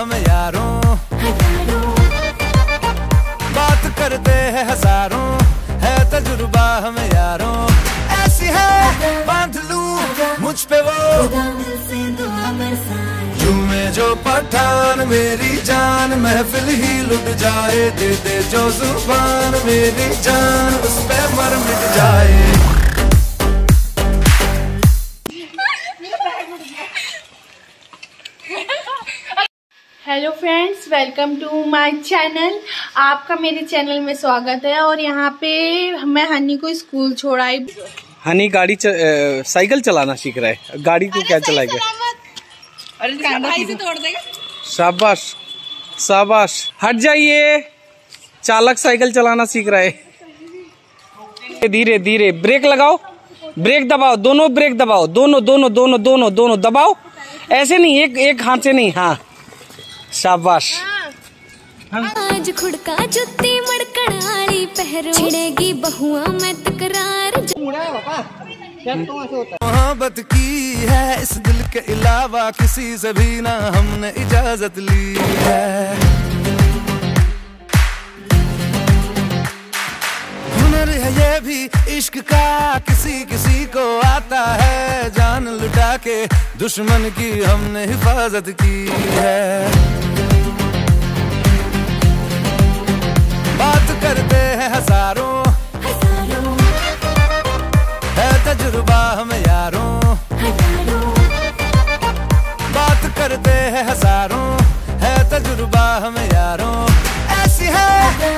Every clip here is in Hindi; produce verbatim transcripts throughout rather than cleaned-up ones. हम यारों, बात करते हैं हजारों, है तजुर्बा हम यारों। ऐसी है बांध लू मुझ पे वो यूं में जो पठान, मेरी जान महफिल ही लुट जाए। दे दे जो जुबान मेरी जान उस पे मर मिट जाए। Hello friends, welcome to my channel. आपका मेरे चैनल में स्वागत है। और यहाँ पे मैं हनी को स्कूल छोड़ाई। हनी गाड़ी च, ए, साइकिल चलाना सीख रहा है। गाड़ी को क्या चलाएगा? अरे भाई से तोड़ देगा। शाबाश शाबाश, हट जाइए। चालक साइकिल चलाना सीख रहा है। धीरे धीरे ब्रेक लगाओ, ब्रेक दबाओ, दोनों ब्रेक दबाओ, दोनों दोनों दोनों दोनों दोनों दबाओ। ऐसे नहीं, एक एक हाथ से नहीं। हाँ शाबाश। आज खुड़का जुत्ती मड़कड़ारी पहरो, छिड़ेगी बहुआ मैं तकरार। मोहब्बत की है इस दिल के अलावा किसी से भी ना हमने इजाजत ली है। हुनर है ये भी इश्क का, किसी किसी को आता है। जान लुटा के दुश्मन की हमने हिफाजत की है। बात करते हैं हजारों, है तजुर्बा हम यारों। बात करते हैं हजारों, है तजुर्बा हम यारों। ऐसी है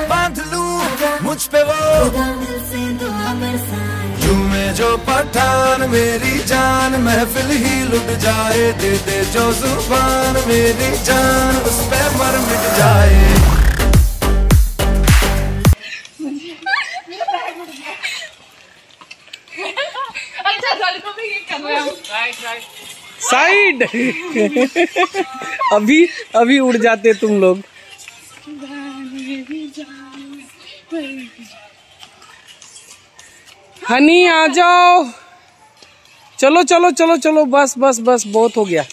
बांध लू मुझ पे वो यूं में जो पठान, मेरी जान महफिल ही लुट जाए। दे दे जो जुबान मेरी जान उस पे मर मिट जाए। साइड अभी अभी उड़ जाते तुम लोग। हनी आ जाओ, चलो चलो चलो चलो, बस बस बस, बहुत हो गया।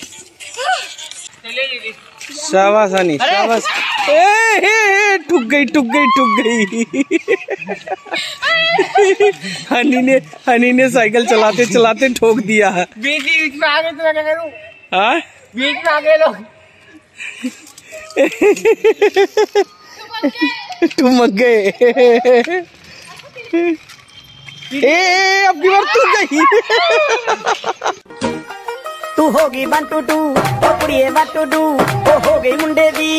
शाबाश हनी, शाबाश। ए ठुक गई ठुक गई ठुक गई। हनी ने हनी ने साइकिल चलाते चलाते ठोक दिया। बीच बीच में आगे तो क्या करूं? हाँ बीच में आगे लो। ठुमक गए। ए अब बार ठुक गई। तू होगी वन टू टू, कुड़िए वन टू टू, वो हो गई मुंडे दी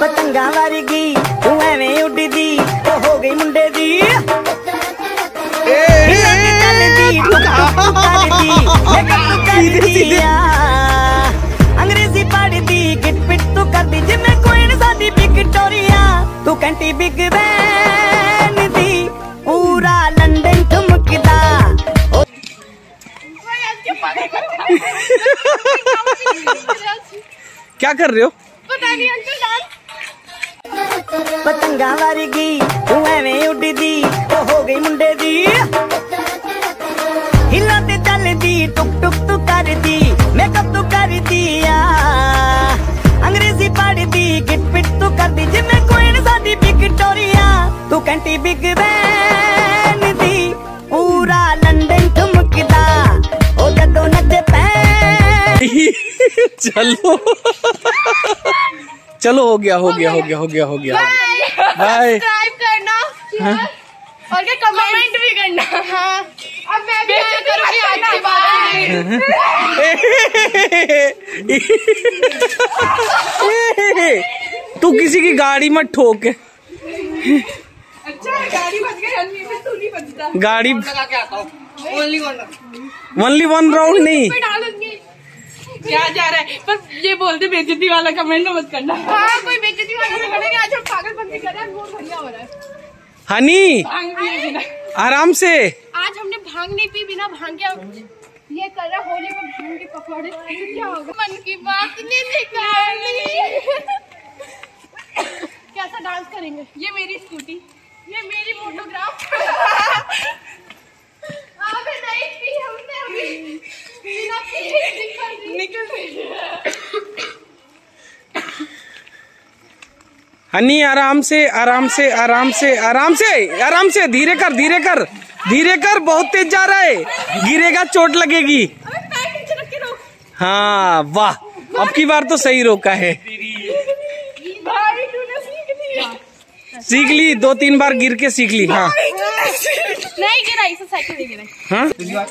पतंगा वारगी। तू एवें उड़ी दी, वो हो गई मुंडे दी। अंग्रेजी पढ़ दी, गिट पिट तू कर दी जिम्मे कोई सादी बिग टोरिया। तू कंटी बिग बैन दी, पूरा लंदन ठुमकदा। क्या कर रहे हो? पता नहीं अंकल। पतंगा वारगी तू एवें उड़ी दी, वो हो गई मुंडे दी। हिला ते चल दी, टुक टुक तू कर दी, मेकअप तू कर दिया। अंग्रेजी पढ़ दी, गिट पिट तू कर दी जिम्मे कोई सादी बिग टोरिया। तू कंटी बिग बैन दी, पूरा लंदन ठुमकदा। ओ जदों नचे पैन। चलो चलो, हो गया हो गया हो गया हो गया हो गया। बाय। सब्सक्राइब करना और क्या कमेंट भी करना। हाँ। अब मैं भी करूँगी आज के बाद। तू किसी की गाड़ी मत ठोक। अच्छा गाड़ी बच गई, तू नहीं बचता। गाड़ी ओनली वन राउंड नहीं। क्या जा रहा है? बस ये बोलते बेइज्जती वाला कमेंट मत करना। हाँ, कोई बेइज्जती वाला नहीं करेगा। आज हम पागलपंती कर रहे हैं, बहुत बढ़िया हो रहा है। हनी आराम से। आज हमने भांग नहीं पी, बिना भांग के ये कर रहा। होली में भांग के पकौड़े क्या होगा? मन की बात नहीं निकाली। कैसा डांस करेंगे? ये मेरी स्कूटी, ये मेरी फोटोग्राफ। हनी आराम से आराम से आराम से आराम से आराम से धीरे कर धीरे कर धीरे कर बहुत तेज जा रहा है, गिरेगा चोट लगेगी। हाँ वाह, अब की बार तो सही रोका है, सीख ली, दो तीन बार गिर के सीख ली। हाँ नहीं गिरा, इसे साइकिल नहीं गिरा। हाँ यूट्यूब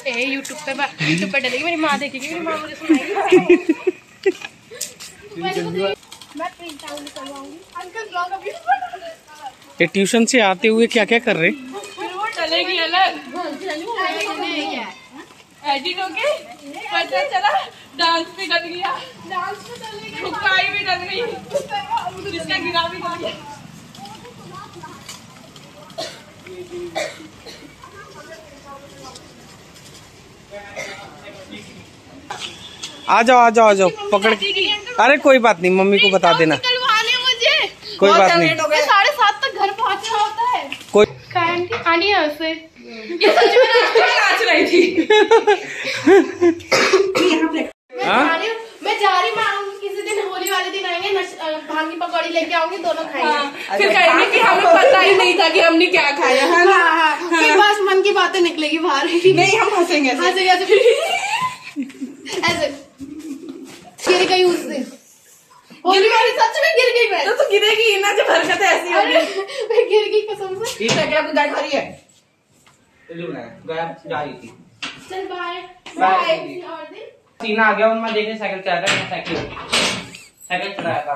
पे यूट्यूब पे डलेगी, मेरी माँ देखेगी, मेरी माँ मुझे सुनाएगी। मैं प्रिंट आउट करवाऊंगी अंकल ब्लॉग। अभी ये ट्यूशन से आते हुए क्या क्या कर रहे? फिर वो डलेगी अलग, एडिट होके पता चला डांस भी डल गया, डांस भी डल गया, रुकाई भी डल गई, इसका गिरा भी डल गया। आ जाओ आ जाओ आ जाओ, पकड़। अरे कोई बात नहीं, मम्मी को बता देना, मुझे कोई बात नहीं। साढ़े सात तक घर पहुँचना होता है। कोई आनी है उसे, ये सच में नाच रही थी। मैं जा रही, मैं किसी दिन होली वाले दिन आएंगे, भांग की पकौड़ी लेके आऊंगी, दोनों खाएंगे, फिर कहेंगे कि हमें पता ही नहीं था कि हमने क्या खाया। फिर बस मन की बातें निकलेगी बाहर, नहीं हम हंसेंगे ऐसे। गिर गई उससे, सच में गिर गई। मैं तो, तो गिरेगी ना, जब हरकतें ऐसी होगी। मैं गिर गई कसम से। क्या कुछ गाय खा रही है? गाय थी। चल बाय बाय। और दिन सीना आ गया, उनमें देखने साइकिल चला रहा है, साइकिल साइकिल चलाया था,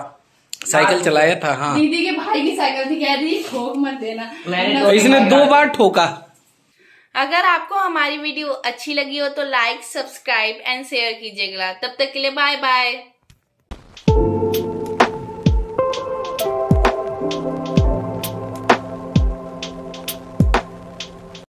साइकिल चलाया था। हाँ दीदी के भाई की साइकिल थी, कह रही ठोक मत देना, इसने दो बार ठोका। अगर आपको हमारी वीडियो अच्छी लगी हो तो लाइक, सब्सक्राइब एंड शेयर कीजिएगा। तब तक के लिए बाय बाय।